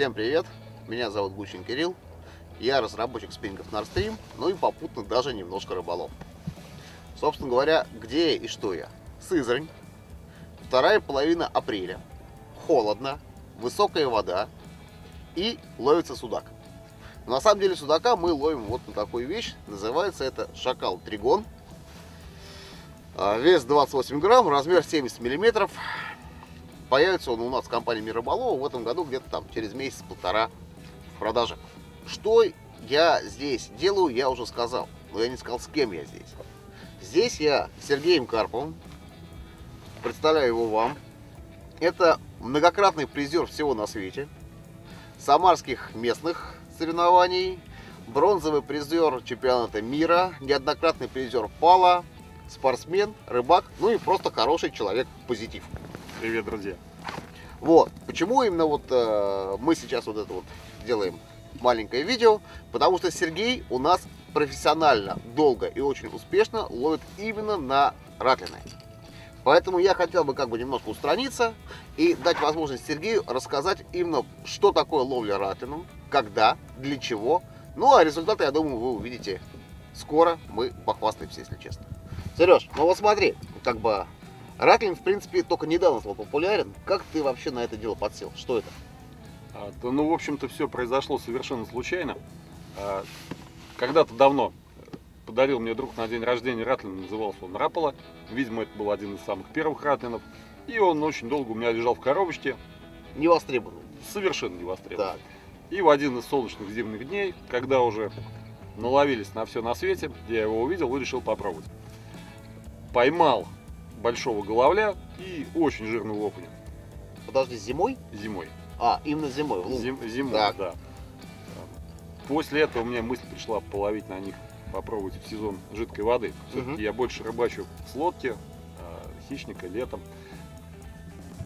Всем привет, меня зовут Гущин Кирилл, я разработчик спиннингов Nord Stream, ну и попутно даже немножко рыболов. Собственно говоря, где я и что я? Сызрань, вторая половина апреля, холодно, высокая вода и ловится судак. Но на самом деле судака мы ловим вот на такую вещь, называется это Jackall Trigon, вес 28 грамм, размер 70 миллиметров. Появится он у нас в компании «Мир рыболова» в этом году где-то там через месяц-полтора в продаже. Что я здесь делаю, я уже сказал, но я не сказал, с кем я здесь. Здесь я с Сергеем Карповым, представляю его вам. Это многократный призер всего на свете, самарских местных соревнований, бронзовый призер чемпионата мира, неоднократный призер ПАЛа, спортсмен, рыбак, ну и просто хороший человек, позитив. Привет, друзья! Вот, почему именно вот мы сейчас вот это вот делаем маленькое видео, потому что Сергей у нас профессионально, долго и очень успешно ловит именно на ратлины. Поэтому я хотел бы как бы немножко устраниться и дать возможность Сергею рассказать именно, что такое ловля ратлином, когда, для чего. Ну, а результаты, я думаю, вы увидите скоро, мы похвастаемся, если честно. Сереж, ну вот смотри, как бы... Ратлин, в принципе, только недавно стал популярен. Как ты вообще на это дело подсел? Что это? Ну, в общем-то, все произошло совершенно случайно. Когда-то давно подарил мне друг на день рождения ратлин, назывался он Рапала. Видимо, это был один из самых первых ратлинов. И он очень долго у меня лежал в коробочке. Не востребованный. Совершенно не востребованный. Так. И в один из солнечных зимних дней, когда уже наловились на все на свете, я его увидел и решил попробовать. Поймал большого головля и очень жирного окуня. Подожди, зимой? Зимой. А, именно зимой. Зимой, так. Да. После этого у меня мысль пришла половить на них, попробовать в сезон жидкой воды. Все-таки я больше рыбачу с лодки, хищника летом.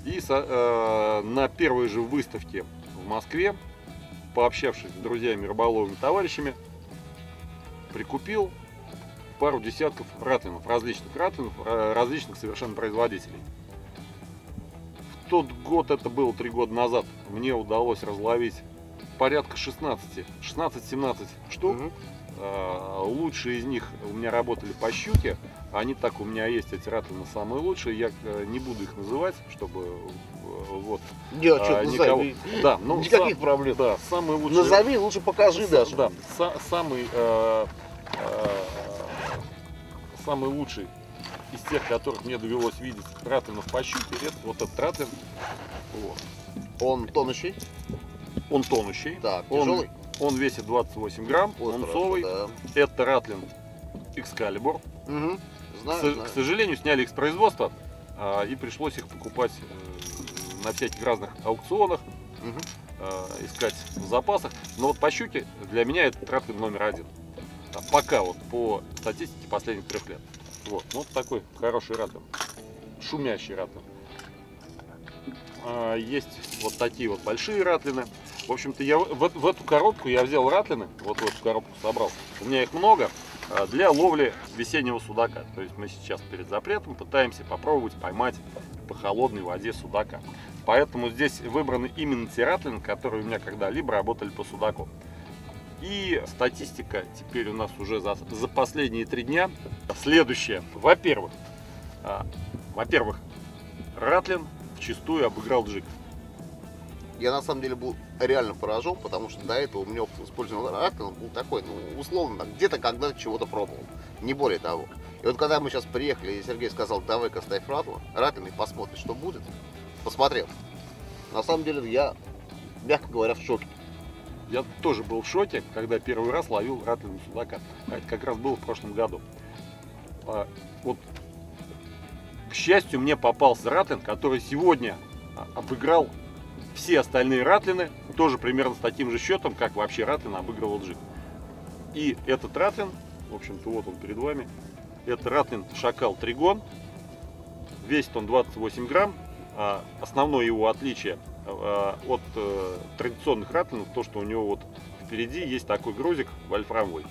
И на первой же выставке в Москве, пообщавшись с друзьями, рыболовными товарищами, прикупил пару десятков ратлинов, различных совершенно производителей. В тот год, это было 3 года назад, мне удалось разловить порядка 16-17 штук. Лучшие из них у меня работали по щуке. Они так у меня есть, эти ратлины самые лучшие. Я не буду их называть, чтобы вот... Назови. Да, ну, никаких проблем. Да, самые лучшие. Назови, лучше покажи даже. Да, самый лучший из тех, которых мне довелось видеть ратлинов по щуке, это вот этот ратлин. Вот. Он тонущий? Он тонущий. Так, тяжелый? Он весит 28 грамм, лунцовый. Да. Это ратлин Xcalibur. Угу. Знаю. К сожалению, сняли их с производства и пришлось их покупать на всяких разных аукционах, искать в запасах. Но вот по щуке для меня это ратлин №1. Пока вот по статистике последних 3 лет. Вот, вот такой хороший ратлин, шумящий ратлин. Есть вот такие вот большие ратлины. В общем-то, я в эту коробку я взял ратлины, вот в эту коробку собрал. У меня их много для ловли весеннего судака. То есть мы сейчас перед запретом пытаемся попробовать поймать по холодной воде судака. Поэтому здесь выбраны именно те ратлины, которые у меня когда-либо работали по судаку. И статистика теперь у нас уже за последние 3 дня следующая. Во-первых, ратлин вчистую обыграл джиг. Я на самом деле был реально поражен, потому что до этого у меня использован ратлин был такой, ну, условно, где-то когда-то чего-то пробовал, не более того. И вот когда мы сейчас приехали, и Сергей сказал, давай-ка ставь ратлин и посмотри, что будет, посмотрел. На самом деле я, мягко говоря, в шоке. Я тоже был в шоке, когда первый раз ловил ратлина судака. Это как раз было в прошлом году. Вот, к счастью, мне попался ратлин, который сегодня обыграл все остальные ратлины, тоже примерно с таким же счетом, как вообще ратлин обыгрывал джиг. И этот ратлин, в общем-то, вот он перед вами, это ратлин Jackall Trigon. Весит он 28 грамм. Основное его отличие от традиционных ратлинов то, что у него вот впереди есть такой грузик вольфрамовый,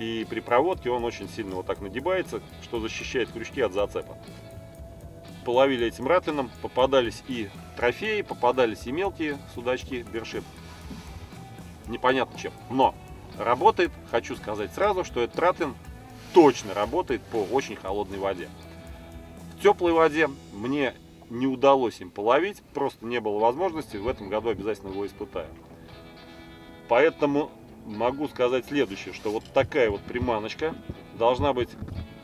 и при проводке он очень сильно вот так нагибается, что защищает крючки от зацепа. Половили этим ратлином, попадались и трофеи, попадались и мелкие судачки, бершип. непонятно чем. Но работает, хочу сказать сразу, что этот тротин точно работает по очень холодной воде. В теплой воде мне не удалось им половить, просто не было возможности, в этом году обязательно его испытаю. Поэтому могу сказать следующее, что вот такая вот приманочка должна быть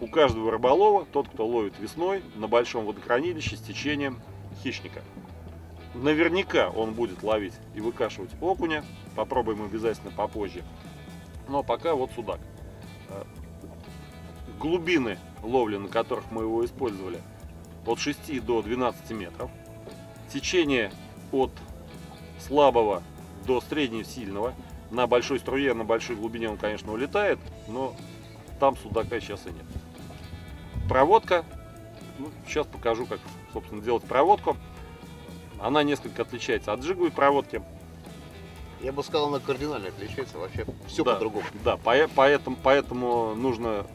у каждого рыболова, тот, кто ловит весной, на большом водохранилище с течением хищника. Наверняка он будет ловить и выкашивать окуня, попробуем обязательно попозже, но пока вот судак. Глубины ловли, на которых мы его использовали, от 6 до 12 метров. Течение от слабого до среднего сильного. На большой струе, на большой глубине он, конечно, улетает, но там судака сейчас и нет. Проводка. Ну, сейчас покажу, как, собственно, делать проводку. Она несколько отличается от джиговой проводки. Я бы сказал, она кардинально отличается. Вообще все по-другому. Да, поэтому нужно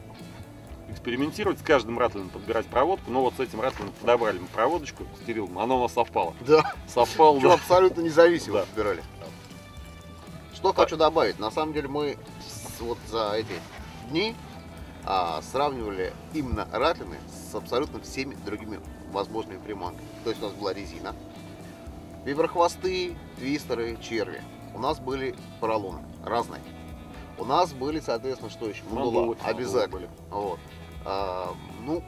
экспериментировать, с каждым ратлином подбирать проводку, но вот с этим ратлином подобрали мы проводочку с Кириллом, она у нас совпала. Да, совпала. Да. Абсолютно независимо подбирали. Да. Что хочу добавить, на самом деле мы вот за эти дни сравнивали именно ратлины с абсолютно всеми другими возможными приманками. То есть у нас была резина, виброхвосты, твистеры, черви, у нас были поролоны разные. У нас были, соответственно, что еще? Мандулы, обязательно. Вот. Ну,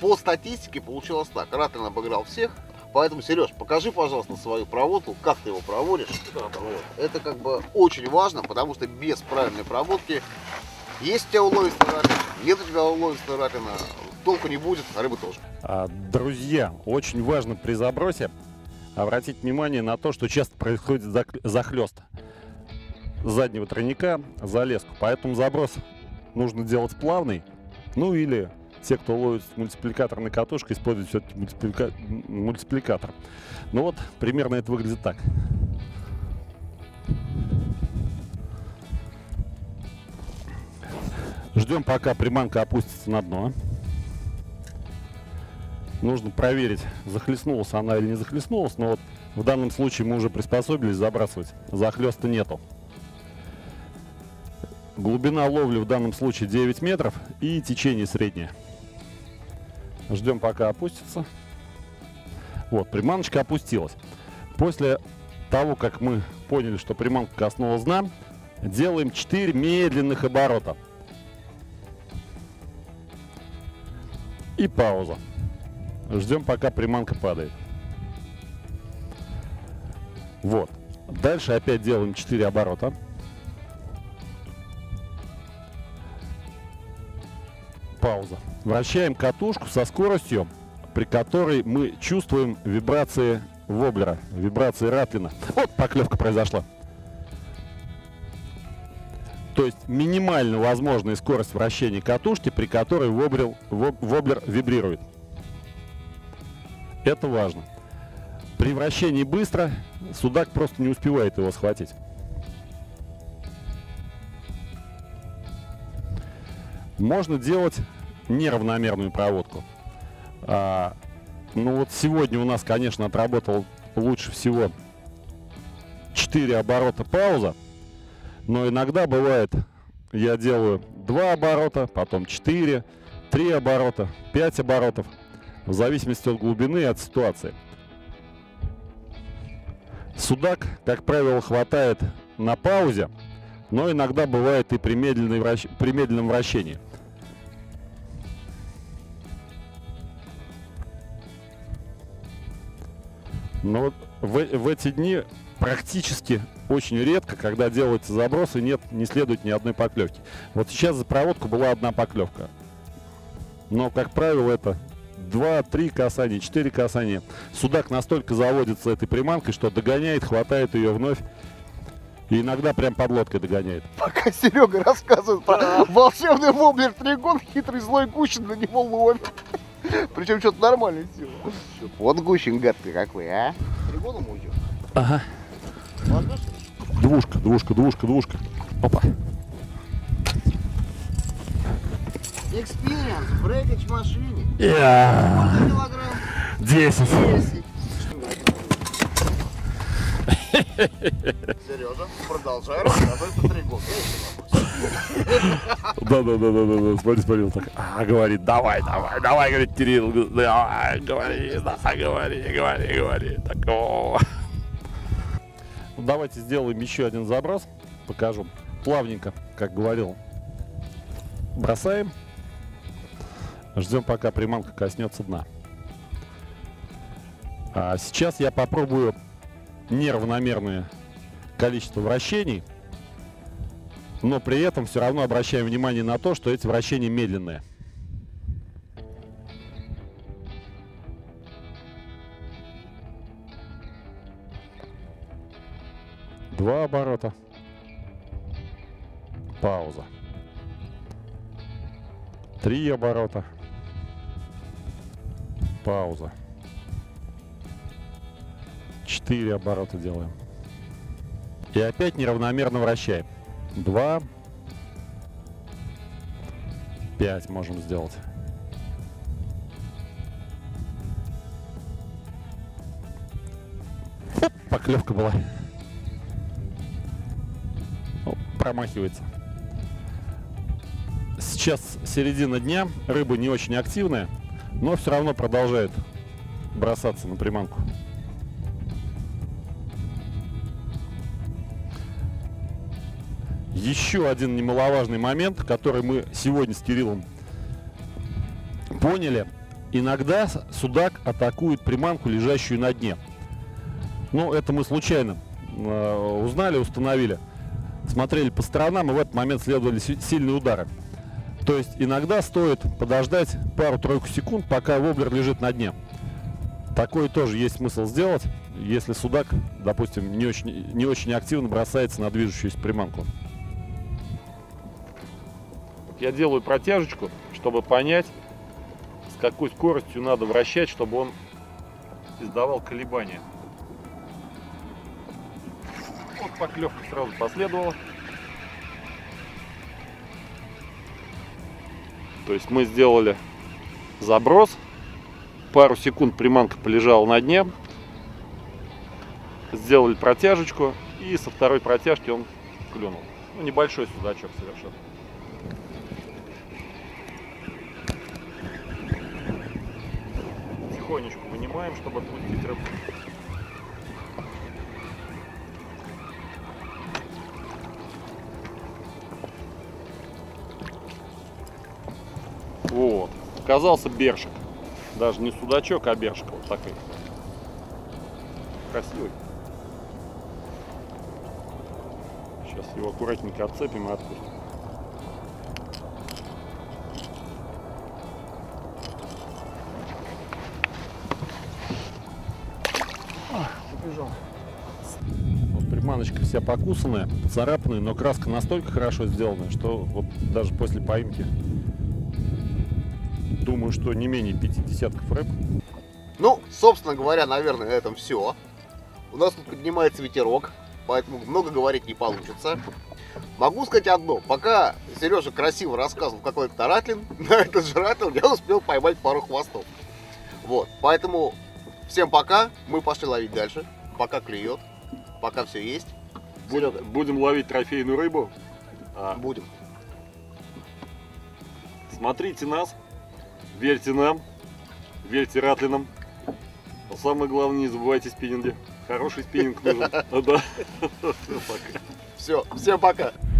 по статистике получилось так. Ратлин обыграл всех. Поэтому, Сереж, покажи, пожалуйста, свою проводку, как ты его проводишь. Да, это как бы очень важно, потому что без правильной проводки, есть у тебя уловистый ратлин, нет у тебя уловистого ратлина, толку не будет, а рыбы тоже. Друзья, очень важно при забросе обратить внимание на то, что часто происходит захлест заднего тройника за леску. Поэтому заброс нужно делать плавный. Ну или те, кто ловит мультипликаторной катушкой, используют все-таки мультипликатор. Ну вот, примерно это выглядит так. Ждем, пока приманка опустится на дно. Нужно проверить, захлестнулась она или не захлестнулась. Но вот в данном случае мы уже приспособились забрасывать. Захлеста нету. Глубина ловли в данном случае 9 метров и течение среднее. Ждем, пока опустится. Вот, приманочка опустилась. После того, как мы поняли, что приманка коснулась дна, делаем 4 медленных оборота. И пауза. Ждем, пока приманка падает. Вот. Дальше опять делаем 4 оборота. Пауза. Вращаем катушку со скоростью, при которой мы чувствуем вибрации воблера, вибрации ратлина. Вот поклевка произошла. То есть минимально возможная скорость вращения катушки, при которой воблер вибрирует. Это важно. При вращении быстро судак просто не успевает его схватить. Можно делать неравномерную проводку. Ну вот сегодня у нас, конечно, отработал лучше всего 4 оборота пауза. Но иногда бывает, я делаю 2 оборота, потом 4, 3 оборота, 5 оборотов. В зависимости от глубины и от ситуации. Судак, как правило, хватает на паузе. Но иногда бывает и при медленном вращении. Но вот в эти дни практически очень редко, когда делаются забросы, нет, не следует ни одной поклевки. Вот сейчас за проводку была одна поклевка. Но, как правило, это 2-3 касания, 4 касания. Судак настолько заводится этой приманкой, что догоняет, хватает ее вновь. И иногда прям под лодкой догоняет. Пока Серега рассказывает про волшебный воблер Тригон, хитрый злой Гущин на него ловит. Причем что-то нормальное сделал. Вот Гущин, гад ты какой, а? Тригоном уйдет. Ага. Двушка, двушка, двушка, двушка. Опа. Экспириенс, брейкач машине. 10. Сережа, продолжай рассказывать по Тригону. Да. Смотри, так. А, говорит, давай, говорит, Кирилл. Говори. Давайте сделаем еще один заброс. Покажу. Плавненько, как говорил. Бросаем. Ждем, пока приманка коснется дна. А сейчас я попробую неравномерное количество вращений, но при этом все равно обращаем внимание на то, что эти вращения медленные. Два оборота. Пауза. Три оборота. Пауза. 4 оборота делаем. И опять неравномерно вращаем. 2. 5 можем сделать. 5. Поклевка была. О, промахивается. Сейчас середина дня. Рыбы не очень активные, но все равно продолжают бросаться на приманку. Еще один немаловажный момент, который мы сегодня с Кириллом поняли. Иногда судак атакует приманку, лежащую на дне. Ну, это мы случайно узнали, установили. Смотрели по сторонам, и в этот момент следовали сильные удары. То есть иногда стоит подождать пару-тройку секунд, пока воблер лежит на дне. Такое тоже есть смысл сделать, если судак, допустим, не очень активно бросается на движущуюся приманку. Я делаю протяжечку, чтобы понять, с какой скоростью надо вращать, чтобы он издавал колебания. Вот поклевка сразу последовала. То есть мы сделали заброс. Пару секунд приманка полежала на дне. Сделали протяжечку, и со второй протяжки он клюнул. Ну, небольшой судачок совершенно. Тихонечку вынимаем, чтобы отпустить рыбу. Вот, оказался бершик. Даже не судачок, а бершик. Вот такой. Красивый. Сейчас его аккуратненько отцепим и отпустим. Приманочка вся покусанная, царапанная, но краска настолько хорошо сделана, что вот даже после поимки, думаю, что не менее 50 рыб. Ну, собственно говоря, наверное, на этом все. У нас тут поднимается ветерок, поэтому много говорить не получится. Могу сказать одно. Пока Сережа красиво рассказывал какой-то таратлин, на этот же ратлин я успел поймать пару хвостов. Вот, поэтому всем пока. Мы пошли ловить дальше. Пока клюет. Пока все есть. Будем ловить трофейную рыбу. Будем. Смотрите нас. Верьте нам. Верьте ратлинам. Но самое главное, не забывайте спиннинги. Хороший спиннинг нужен. Все, всем пока.